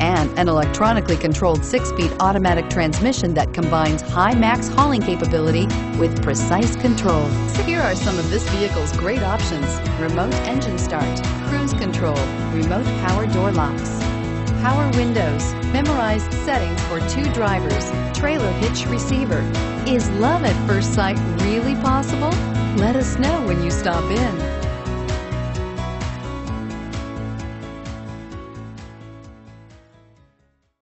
and an electronically controlled 6-speed automatic transmission that combines high max hauling capability with precise control. So here are some of this vehicle's great options: remote engine start, cruise control, remote power door locks, power windows, memorized settings for 2 drivers, trailer hitch receiver. Is love at first sight really possible? Let us know when you stop in.